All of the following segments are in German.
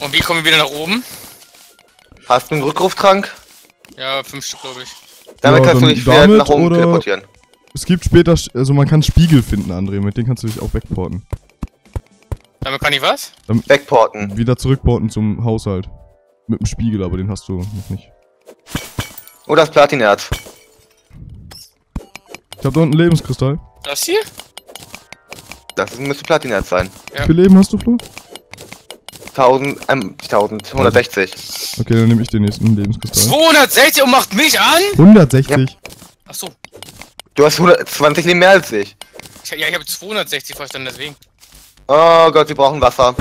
Und wie kommen wir wieder nach oben? Hast du einen Rückruftrank? Ja, 5 Stück, glaube ich. Damit kannst du dich wieder nach oben teleportieren. Es gibt später, also man kann Spiegel finden, André, mit denen kannst du dich auch wegporten. Damit kann ich was? Damit wegporten. Wieder zurückporten zum Haushalt. Mit dem Spiegel, aber den hast du noch nicht. Oh, das Platinerz. Ich hab da unten einen Lebenskristall. Das hier? Das müsste Platinerz sein. Ja. Wie viel Leben hast du, Flo? 160. Okay, dann nehme ich den nächsten Lebenskristall. 260 und macht mich an? 160. Ja. Achso. Du hast 120 Leben mehr als ich. Ja, ich habe 260 verstanden, deswegen. Oh Gott, wir brauchen Wasser.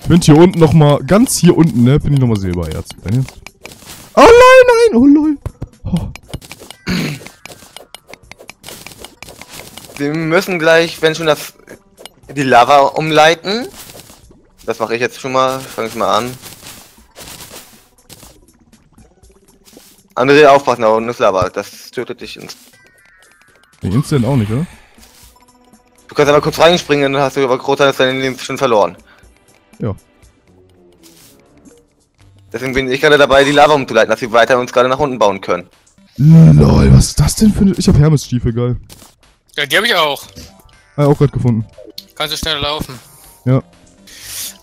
Ich finde hier unten nochmal, ganz hier unten, ne, finde ich nochmal Silberherz. Oh nein, nein, oh lol. Oh. Wir müssen gleich, wenn schon das, die Lava umleiten. Das mache ich jetzt schon mal, fange ich mal an. André, aufpassen, da unten ist Lava, das tötet dich ins... Den Instant auch nicht, oder? Du kannst aber kurz reinspringen, dann hast du aber großteils dein Leben schon verloren. Ja. Deswegen bin ich gerade dabei, die Lava umzuleiten, dass wir weiter uns gerade nach unten bauen können. Lol, was ist das denn für eine... Ich hab Hermes-Stiefel, geil. Ja, die hab ich auch. Ah, auch gerade gefunden. Kannst du schneller laufen. Ja.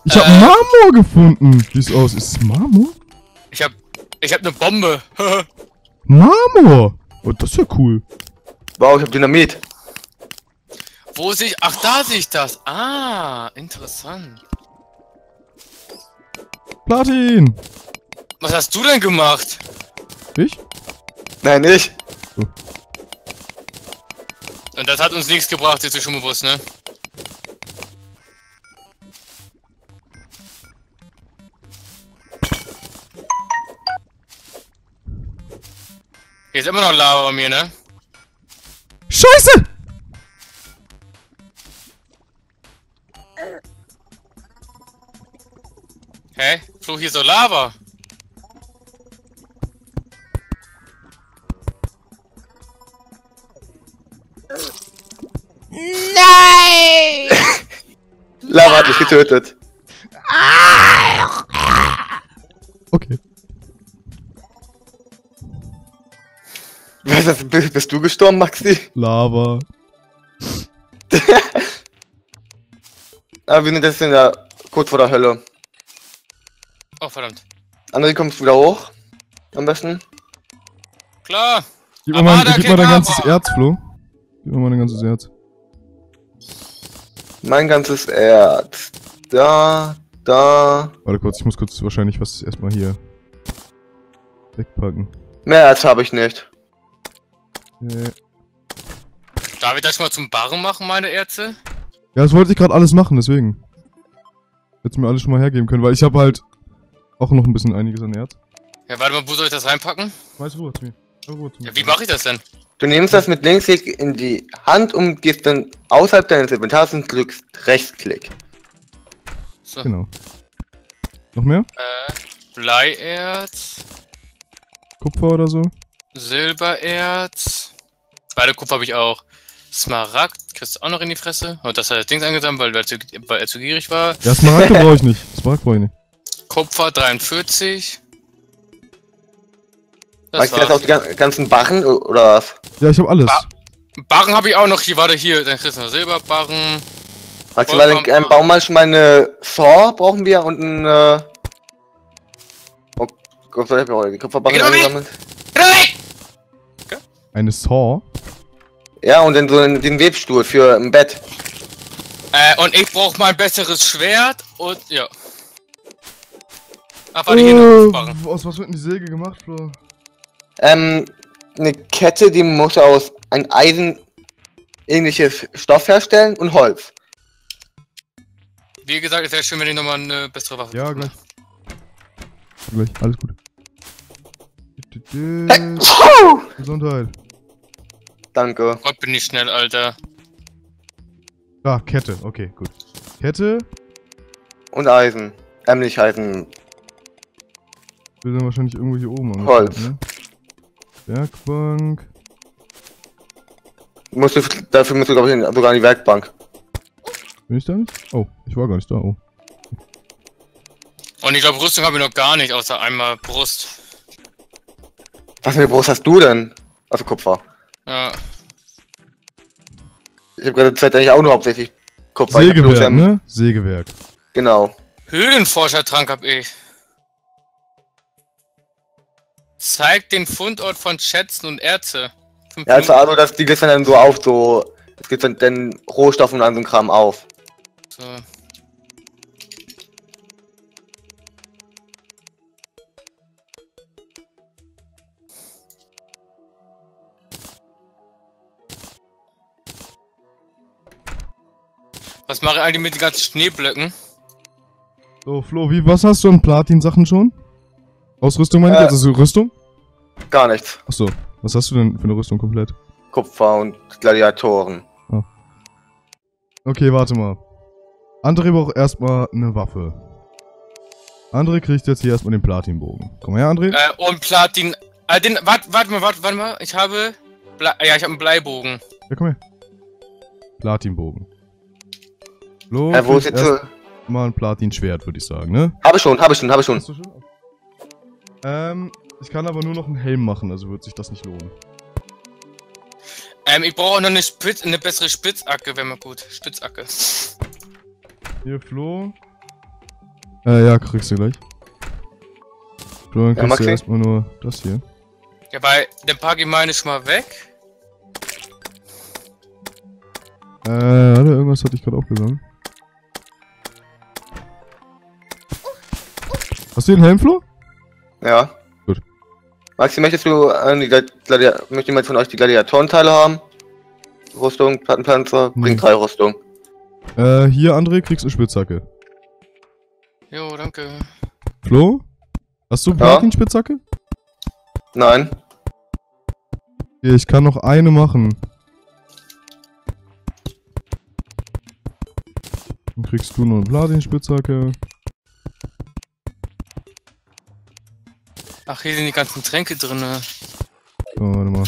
Ich hab Marmor gefunden. Wie es aus? Ist es Marmor? Ich hab eine Bombe. Marmor? Oh, das ist ja cool. Wow, ich hab Dynamit. Wo sehe ich... Ach, da sehe ich das. Ah, interessant. Platin! Was hast du denn gemacht? Ich? Nein, ich. So. Und das hat uns nichts gebracht, jetzt ist schon bewusst, ne? Hier ist immer noch Lava bei mir, ne? Scheiße! Hä? Flo, hier so Lava! Nein! Lava hat mich getötet. Okay. Was, bist du gestorben, Maxi? Lava. Aber wir sind jetzt in der, kurz vor der Hölle. Oh, verdammt. André, kommst du wieder hoch? Am besten? Klar! Gib mir mal dein ganzes Erz, Flo. Gib mir mal dein ganzes Erz. Mein ganzes Erz. Da. Warte kurz, ich muss kurz wahrscheinlich was erstmal hier wegpacken. Mehr Erz habe ich nicht. Darf ich das mal zum Barren machen, meine Erze? Ja, das wollte ich gerade alles machen, deswegen. Hättest du mir alles schon mal hergeben können, weil ich habe halt auch noch ein bisschen einiges an Erz. Ja, warte mal, wo soll ich das reinpacken? Weißt du, wo hat's mir. Ja, wie mache ich das denn? Du nimmst das mit Linksklick in die Hand und gehst dann außerhalb deines Inventars und drückst Rechtsklick. So. Genau. Noch mehr? Bleierz. Kupfer oder so. Silbererz. Beide Kupfer habe ich auch. Smaragd kriegst du auch noch in die Fresse. Und das hat das Ding angesammelt, weil er zu gierig war. Ja, Smaragd brauche ich nicht. Smaragd brauche ich nicht. Kupfer 43. Weißt du jetzt auch die ganzen Barren oder was? Ja, ich hab alles. Barren habe ich auch noch hier. Warte, hier. Dann kriegst du noch Silberbarren. Weißt du, weil in einem Baumarkt schon mal eine Saw brauchen wir und eine... Oh Gott, ich hab ja auch die Kupferbarren angesammelt. Okay. Eine Saw? Ja, und dann so den Webstuhl für ein Bett. Und ich brauch mal ein besseres Schwert und ja. Ach, warte, hier noch. Aus was wird denn die Säge gemacht, Flo? Eine Kette, die muss aus einem eisenähnliches Stoff herstellen und Holz. Wie gesagt, es wäre schön, wenn ich nochmal eine bessere Waffe. Ja, gleich. Gleich, alles gut. Hey. Gesundheit. Danke. Gott, bin ich schnell, Alter. Ah, Kette, okay, gut. Kette. Und Eisen. Nicht Eisen. Wir sind wahrscheinlich irgendwo hier oben. An Holz. Zeit, ne? Werkbank. Dafür musst du, glaube ich, sogar an die Werkbank. Bin ich da nicht? Oh, ich war gar nicht da. Oh. Und ich glaube, Rüstung habe ich noch gar nicht, außer einmal Brust. Was für eine Brust hast du denn? Also Kupfer. Ja. Ich habe gerade Zeit eigentlich auch nur hauptsächlich Kupfer. Sägewerk, ne? Sägewerk. Genau. Höhlenforschertrank habe ich. Zeigt den Fundort von Schätzen und Erze. Ja, also das, die geht dann so auf, so. Es gibt dann Rohstoffe und an so einem Kram auf. So. Was mache ich eigentlich mit den ganzen Schneeblöcken? So, Flo, was hast du an Platin-Sachen schon? Ausrüstung meine ich? Also Rüstung? Gar nichts. Achso, was hast du denn für eine Rüstung komplett? Kupfer und Gladiatoren. Ah. Okay, warte mal. André braucht erstmal eine Waffe. André kriegt jetzt hier erstmal den Platinbogen. Komm her, André. Und Platin. Warte mal. Ich habe. Ich habe einen Bleibogen. Ja, komm her. Platinbogen. Flo, wo ist jetzt mal ein Platinschwert, würde ich sagen, ne? Habe ich schon. Hast du schon? Ich kann aber nur noch einen Helm machen, also wird sich das nicht lohnen. Ich brauche auch noch eine bessere Spitzhacke, wenn man gut. Spitzhacke. Hier, Flo. Ja, kriegst du gleich. Flo, dann kriegst du erstmal nur das hier. Ja, bei dem packe ich meine schon mal weg. Irgendwas hatte ich gerade aufgesagt. Hast du den Helm, Flo? Ja. Gut. Maxi, möchte jemand von euch die Gladiatorenteile haben? Rüstung, Plattenpanzer, bringt 3 Rüstung. Hier, André, kriegst du eine Spitzhacke. Jo, danke. Flo? Hast du Platin-Spitzhacke? Nein. Okay, ich kann noch eine machen. Dann kriegst du noch eine Platin-Spitzhacke. Ach, hier sind die ganzen Tränke drin. Oh, warte mal.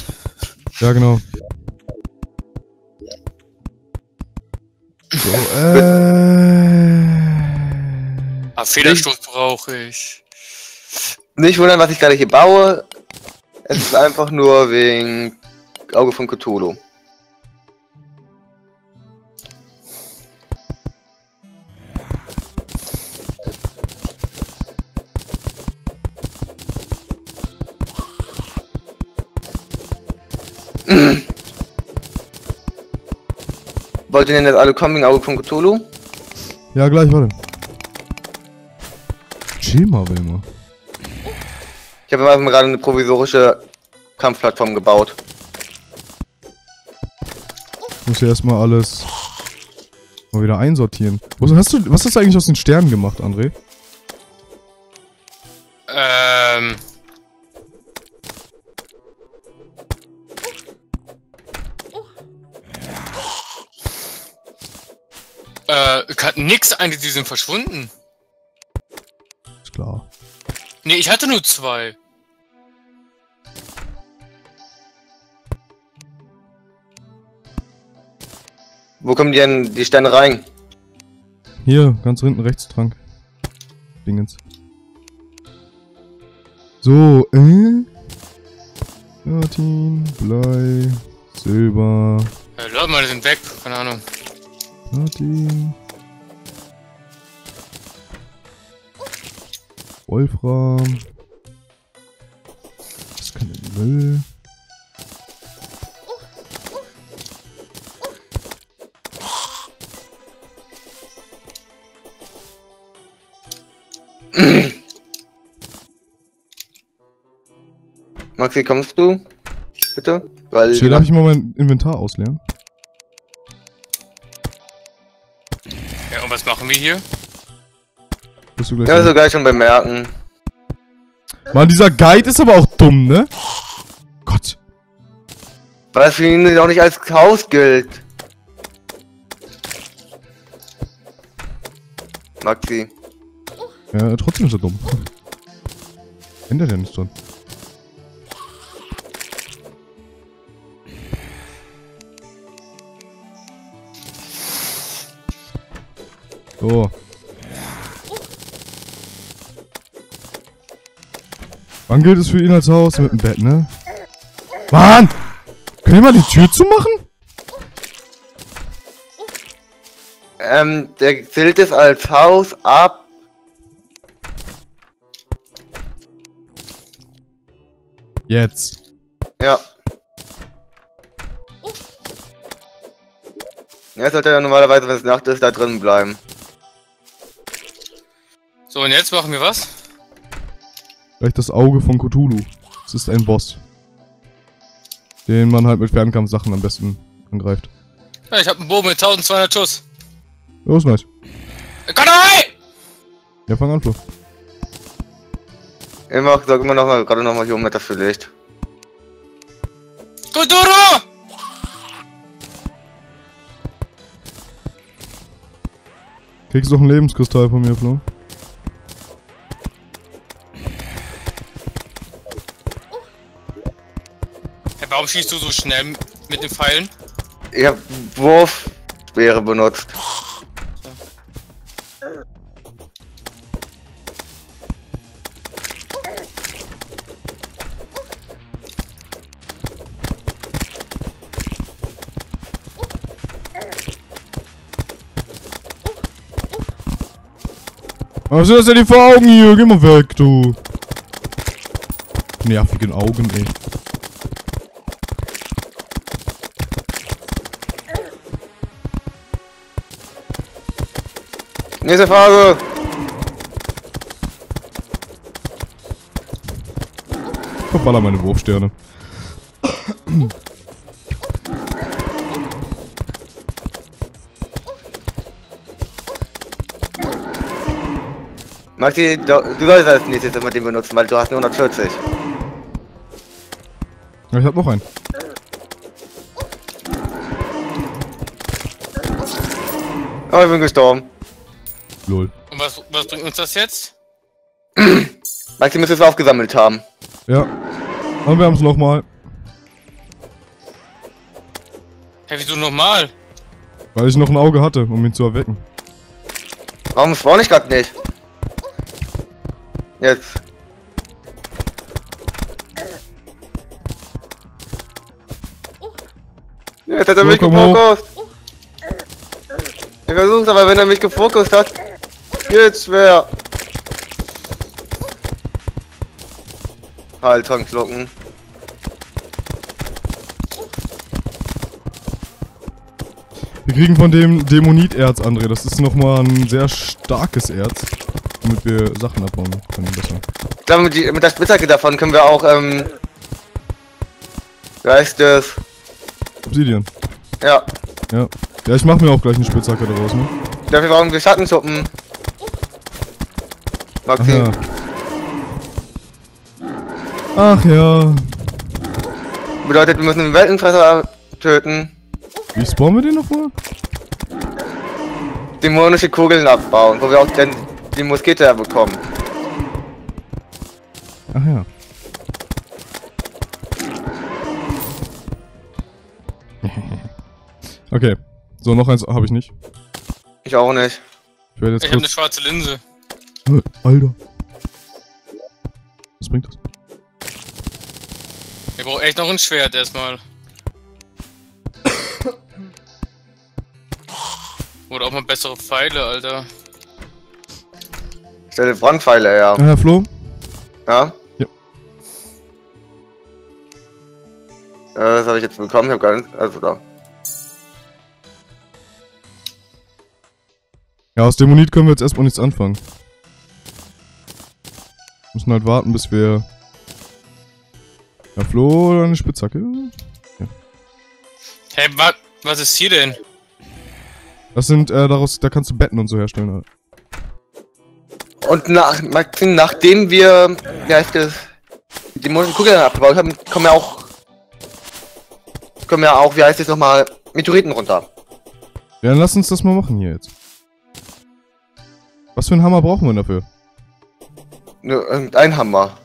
Ja, genau. So, Federstoß brauche ich. Nicht wundern, was ich gerade hier baue. Es ist einfach nur wegen Auge von Cthulhu. Wollt ihr denn jetzt alle kommen wegen Auge von Cthulhu? Ja, gleich, warte. Chill mal, Wilma. Ich habe einfach mal gerade eine provisorische Kampfplattform gebaut. Ich muss hier erstmal alles mal wieder einsortieren. Was hast du eigentlich aus den Sternen gemacht, André? Nix eigentlich, die sind verschwunden. Ist klar. Nee, ich hatte nur 2. Wo kommen die denn die Steine rein? Hier, ganz hinten rechts Trank. Dingens. So, Platin, Blei, Silber. Ja, Leute, meine sind weg, keine Ahnung. Platin. Wolfram. Das kann in Müll. Maxi, kommst du? Bitte? Weil. Darf ich mal mein Inventar ausleeren? Ja, und was machen wir hier? Ja, so gleich schon bemerken. Mann, dieser Guide ist aber auch dumm, ne? Gott. Weil es für ihn auch nicht als Haus gilt. Maxi. Ja, trotzdem ist er dumm. Ändert ja nichts dran. So. Wann gilt es für ihn als Haus? Mit dem Bett, ne? Mann! Können wir mal die Tür zumachen? Der gilt es als Haus ab. Jetzt. Ja. Jetzt sollte er normalerweise, wenn es Nacht ist, da drin bleiben. So, und jetzt machen wir was? Vielleicht das Auge von Cthulhu. Es ist ein Boss. Den man halt mit Fernkampfsachen am besten angreift. Ja, ich hab einen Bogen mit 1200 Schuss. Ja, ist nice. Konterei! Ja, fang an, Flo. Sag immer noch mal, gerade noch mal hier oben, das vielleicht. Cthulhu! Kriegst du noch einen Lebenskristall von mir, Flo? Hey, warum schießt du so schnell mit den Pfeilen? Ich hab Wurfspeere benutzt. Was sind das denn die für Augen hier? Geh mal weg, du. Nervigen Augen, ey. Nächste Phase. Verballer meine Wurfsterne. Maxi, du sollst als nächstes immer den benutzen, weil du hast nur 140. Ja, ich hab noch einen. Oh, ich bin gestorben. Lol. Und was bringt uns das jetzt? Maxi müsste es aufgesammelt haben. Ja. Und wir haben es nochmal. Hä, wieso nochmal? Weil ich noch ein Auge hatte, um ihn zu erwecken. Warum spawn ich grad nicht? Jetzt. Jetzt hat er mich gefokust. Ich versuch's, aber wenn er mich gefokust hat, geht's schwer. Haltungsglocken. Wir kriegen von dem Dämonit-Erz, André. Das ist nochmal ein sehr starkes Erz. Damit wir Sachen abbauen können, besser. Ich glaube, mit der Spitzhacke davon können wir auch, wie heißt das? Obsidian. Ja. Ja. Ja, ich mach mir auch gleich eine Spitzhacke daraus, ne? Dafür brauchen wir Schattenschuppen. Maxi. Ach ja. Ach ja. Bedeutet, wir müssen einen Weltenfresser töten. Wie spawnen wir den nochmal? Dämonische Kugeln abbauen, wo wir auch den die Muskete bekommen. Ach ja. Okay. So, noch eins habe ich nicht. Ich auch nicht. Ich habe eine schwarze Linse. Alter. Was bringt das? Ich brauche echt noch ein Schwert erstmal. Oder auch mal bessere Pfeile, Alter. Ich stelle Brandpfeile, ja. Herr Flo? Ja? Ja. Das habe ich jetzt bekommen, ich habe gar nichts. Also da. Ja, aus Dämonit können wir jetzt erstmal nichts anfangen. Müssen halt warten, bis wir. Herr Flo oder eine Spitzhacke? Ja. Hey, was ist hier denn? Das sind, daraus, da kannst du Betten und so herstellen, Alter. Und nachdem wir die Dämonischen Kugeln abgebaut haben, kommen ja auch, wie heißt es nochmal, Meteoriten runter. Ja, dann lass uns das mal machen hier jetzt. Was für einen Hammer brauchen wir dafür? Ne, irgendein Hammer.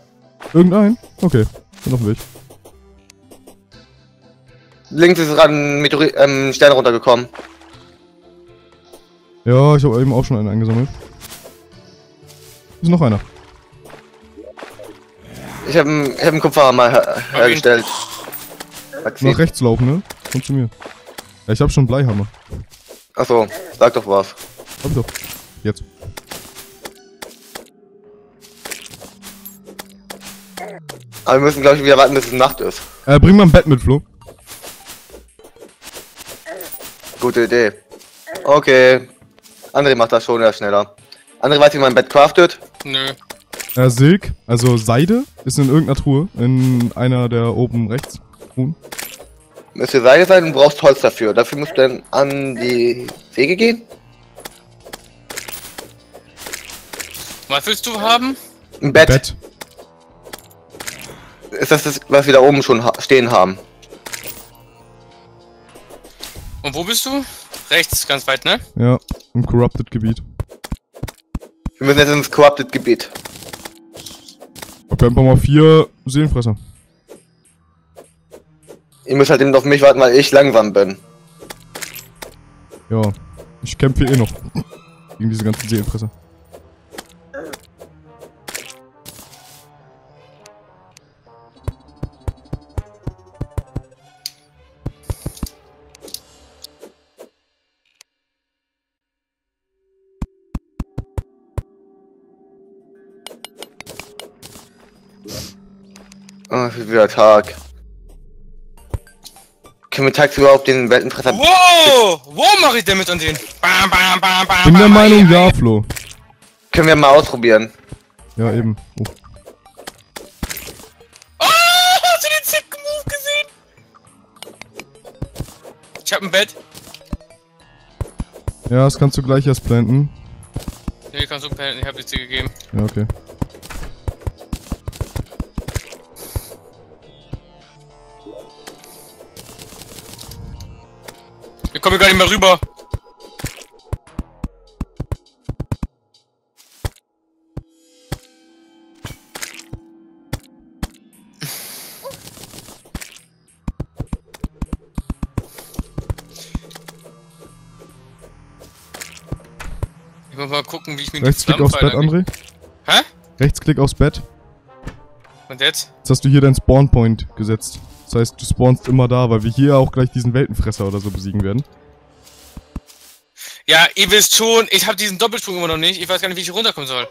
Irgendein? Okay, dann auf dem Weg. Links ist gerade ein Stern runtergekommen. Ja, ich habe eben auch schon einen angesammelt. Ist noch einer. Ich habe einen Kupferhammer hergestellt. Nach rechts laufen, ne? Komm zu mir. Ja, ich habe schon einen Bleihammer. Achso, sag doch was. Komm doch. Jetzt. Aber wir müssen, glaube ich, wieder warten, bis es Nacht ist. Bring mal ein Bett mit, Flo. Gute Idee. Okay. André macht das schon wieder schneller. André, weiß, wie man ein Bett craftet? Nö. Silk, also Seide, ist in irgendeiner Truhe. In einer der oben rechts Truhen. Müsste Seide sein und brauchst Holz dafür. Dafür musst du dann an die Säge gehen. Was willst du haben? Ein Bett. Ist das das, was wir da oben schon stehen haben? Und wo bist du? Rechts, ganz weit, ne? Ja, im Corrupted-Gebiet. Wir müssen jetzt ins Corrupted-Gebiet. Okay, einfach mal 4 Seelenfresser. Ihr müsst halt eben auf mich warten, weil ich langsam bin. Ja, ich kämpfe eh noch gegen diese ganzen Seelenfresser. Oh, es wird wieder Tag. Können wir tagsüber auf den Weltenfresser... Wow! Wow, mach ich denn mit an den? Bam, bam, bam, bam, bin der Meinung, ja, Flo. Können wir mal ausprobieren. Ja, eben. Oh, oh, hast du den Zick-Move gesehen? Ich hab ein Bett. Ja, das kannst du gleich erst planten. Nee, kannst du planten, ich hab dir Zick gegeben. Ja, okay. Ich komme gar nicht mehr rüber. Ich muss mal gucken, wie ich mich Rechtsklick aufs Bett, André. Hä? Rechtsklick aufs Bett. Und jetzt? Jetzt hast du hier deinen Spawn-Point gesetzt. Das heißt, du spawnst immer da, weil wir hier auch gleich diesen Weltenfresser oder so besiegen werden. Ja, ihr wisst schon, ich habe diesen Doppelsprung immer noch nicht. Ich weiß gar nicht, wie ich runterkommen soll.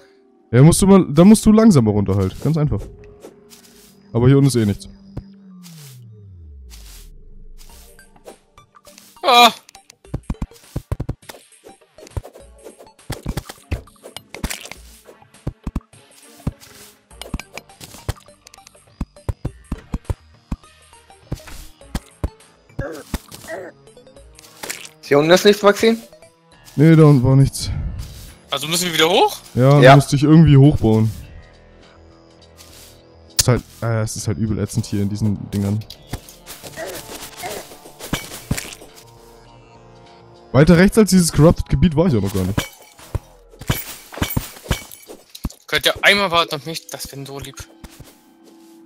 Ja, musst du mal, dann musst du langsamer runter halt. Ganz einfach. Aber hier unten ist eh nichts. Ah. Hier unten ist nichts, Maxim? Nee, da unten war nichts. Also müssen wir wieder hoch? Ja, ja. Musste ich irgendwie hochbauen. Ist halt, es ist halt übel ätzend hier in diesen Dingern. Weiter rechts als dieses Corrupted Gebiet war ich auch noch gar nicht. Könnt ihr einmal warten auf mich? Das wäre so lieb.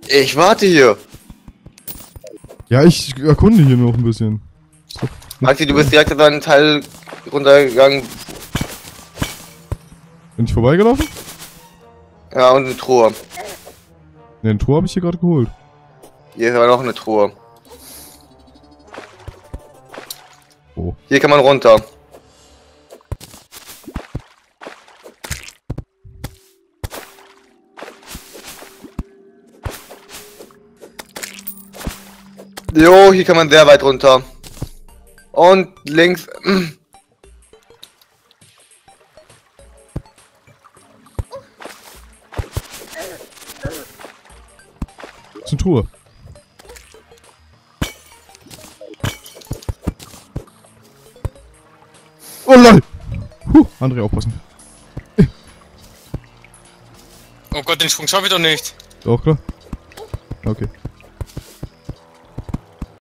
Ich warte hier. Ja, ich erkunde hier noch ein bisschen. So. Maxi, du bist direkt an deinen Teil runtergegangen. Bin ich vorbeigelaufen? Ja, und eine Truhe. Ne, eine Truhe habe ich hier gerade geholt. Hier ist aber noch eine Truhe. Oh. Hier kann man runter. Jo, hier kann man sehr weit runter. Und links. Zur Truhe. Oh lol! André, aufpassen. Oh Gott, den Sprung schaffe ich doch nicht. Doch, klar. Okay.